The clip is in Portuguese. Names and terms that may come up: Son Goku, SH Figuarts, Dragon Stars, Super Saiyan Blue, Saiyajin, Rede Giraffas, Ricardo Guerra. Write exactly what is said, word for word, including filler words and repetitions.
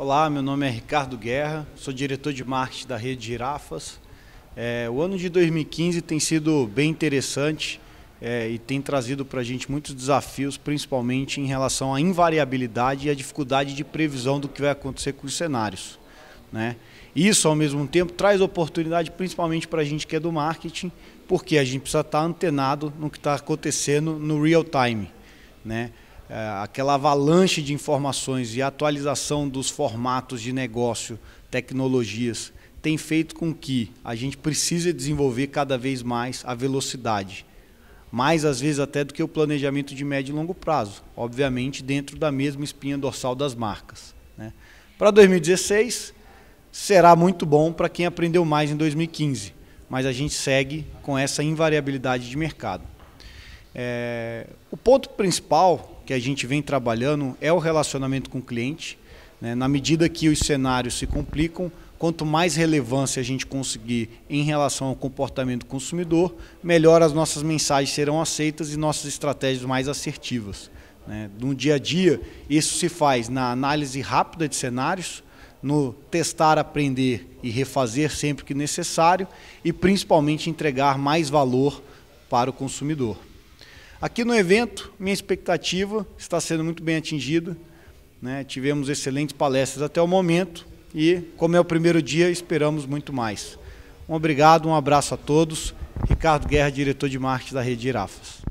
Olá, meu nome é Ricardo Guerra, sou diretor de marketing da Rede Giraffas. É, o ano de dois mil e quinze tem sido bem interessante é, e tem trazido para a gente muitos desafios, principalmente em relação à invariabilidade e à dificuldade de previsão do que vai acontecer com os cenários, né? Isso, ao mesmo tempo, traz oportunidade principalmente para a gente que é do marketing, porque a gente precisa estar antenado no que está acontecendo no real time, né? Aquela avalanche de informações e atualização dos formatos de negócio, tecnologias, tem feito com que a gente precise desenvolver cada vez mais a velocidade, mais às vezes até do que o planejamento de médio e longo prazo, obviamente dentro da mesma espinha dorsal das marcas, né? Para dois mil e dezesseis, será muito bom para quem aprendeu mais em dois mil e quinze, mas a gente segue com essa invariabilidade de mercado. É, o ponto principal que a gente vem trabalhando é o relacionamento com o cliente, né? Na medida que os cenários se complicam, quanto mais relevância a gente conseguir em relação ao comportamento do consumidor, melhor as nossas mensagens serão aceitas e nossas estratégias mais assertivas, né? No dia a dia, isso se faz na análise rápida de cenários, no testar, aprender e refazer sempre que necessário e principalmente entregar mais valor para o consumidor. Aqui no evento, minha expectativa está sendo muito bem atingida, né? Tivemos excelentes palestras até o momento e, como é o primeiro dia, esperamos muito mais. Um obrigado, um abraço a todos. Ricardo Guerra, diretor de marketing da Rede Giraffas.